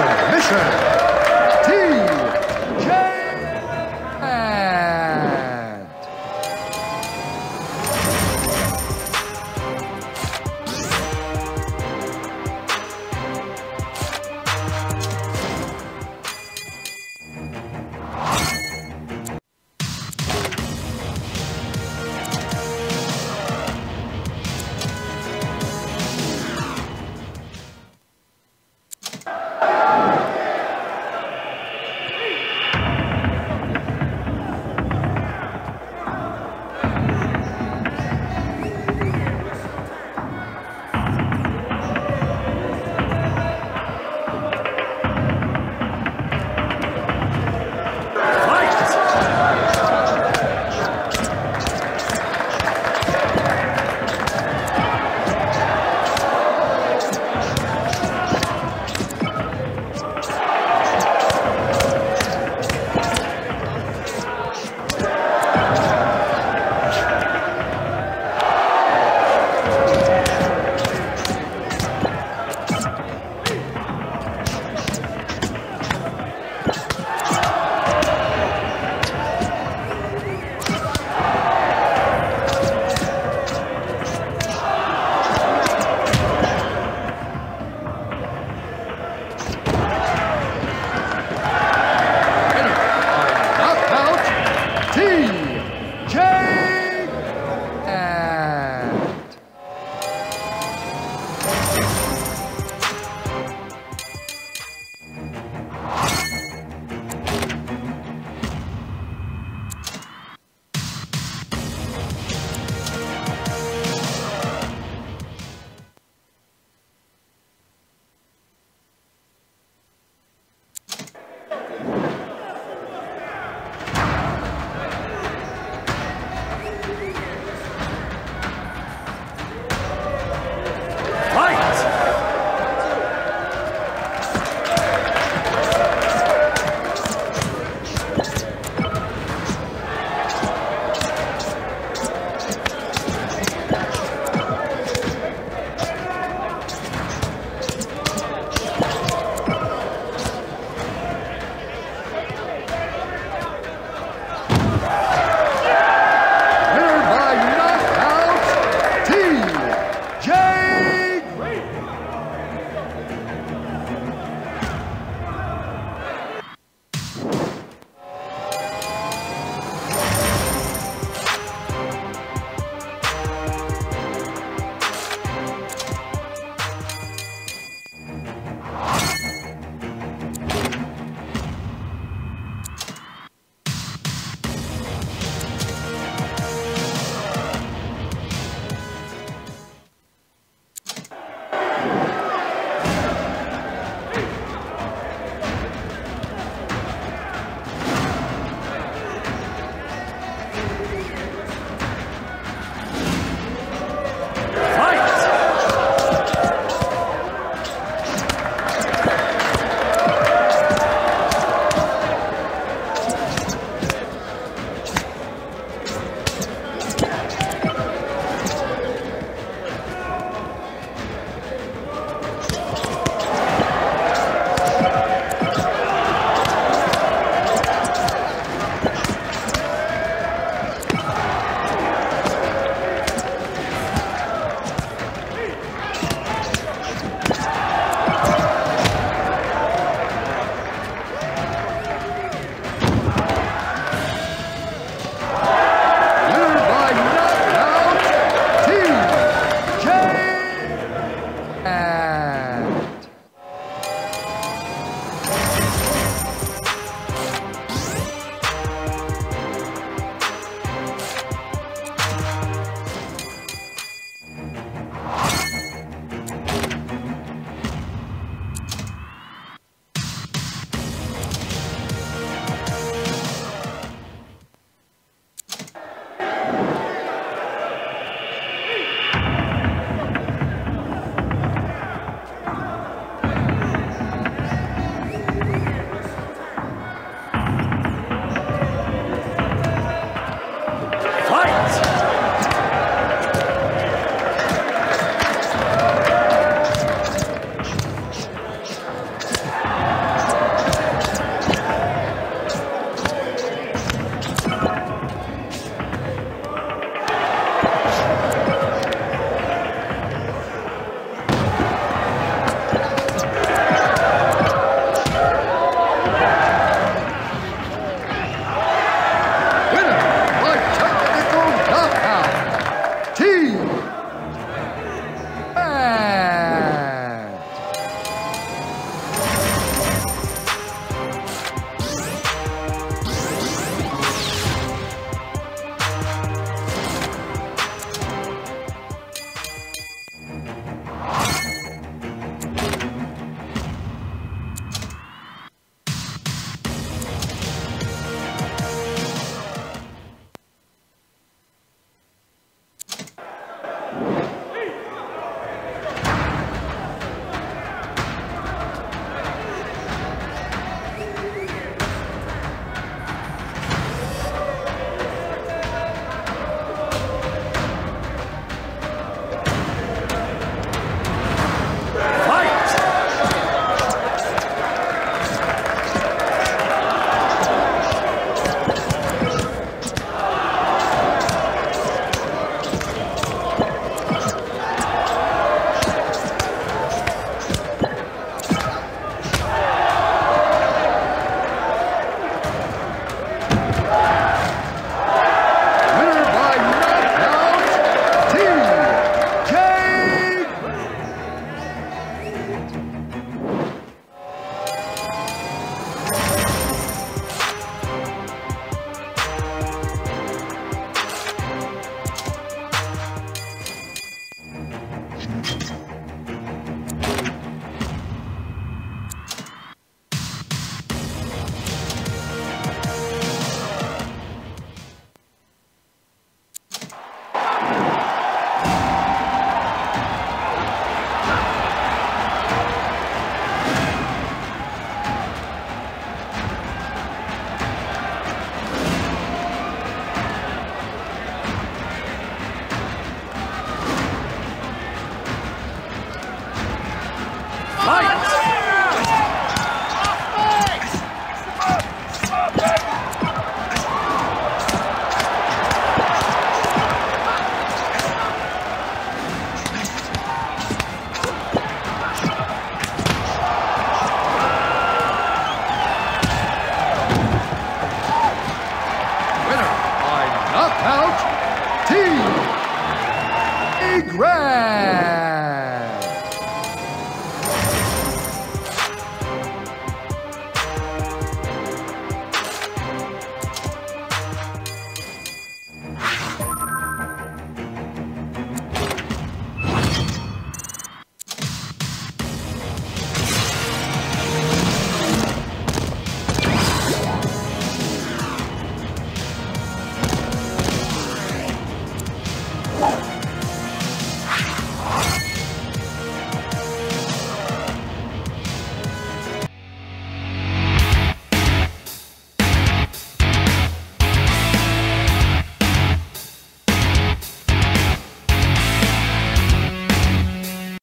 submission, T.